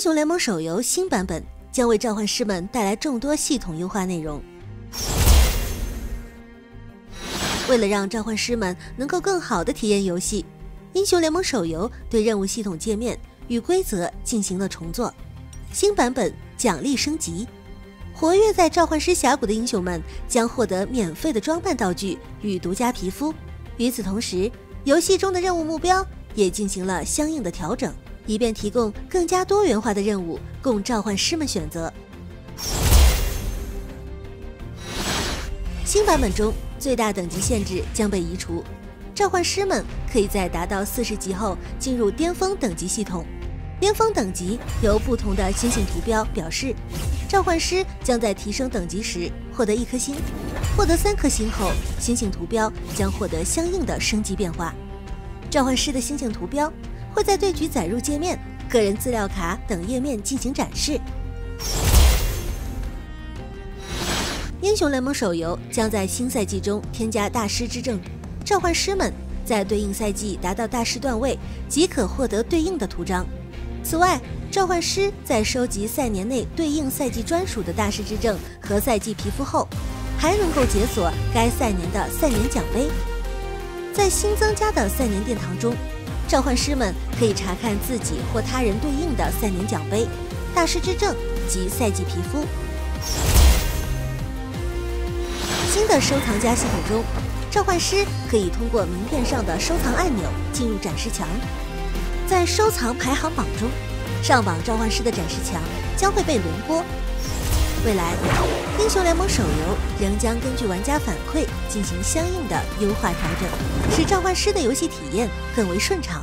英雄联盟手游新版本将为召唤师们带来众多系统优化内容。为了让召唤师们能够更好地体验游戏，英雄联盟手游对任务系统界面与规则进行了重做。新版本奖励升级，活跃在召唤师峡谷的英雄们将获得免费的装扮道具与独家皮肤。与此同时，游戏中的任务目标也进行了相应的调整，以便提供更加多元化的任务供召唤师们选择。新版本中，最大等级限制将被移除，召唤师们可以在达到40级后进入巅峰等级系统。巅峰等级由不同的星星图标表示，召唤师将在提升等级时获得1颗星，获得3颗星后，星星图标将获得相应的升级变化。召唤师的星星图标会在对局载入界面、个人资料卡等页面进行展示。英雄联盟手游将在新赛季中添加大师之证，召唤师们在对应赛季达到大师段位即可获得对应的图章。此外，召唤师在收集赛年内对应赛季专属的大师之证和赛季皮肤后，还能够解锁该赛年的赛年奖杯。在新增加的赛年殿堂中，召唤师们可以查看自己或他人对应的赛年奖杯、大师之证及赛季皮肤。新的收藏家系统中，召唤师可以通过名片上的收藏按钮进入展示墙。在收藏排行榜中，上榜召唤师的展示墙将会被轮播。未来，英雄联盟手游仍将根据玩家反馈进行相应的优化调整，使召唤师的游戏体验更为顺畅。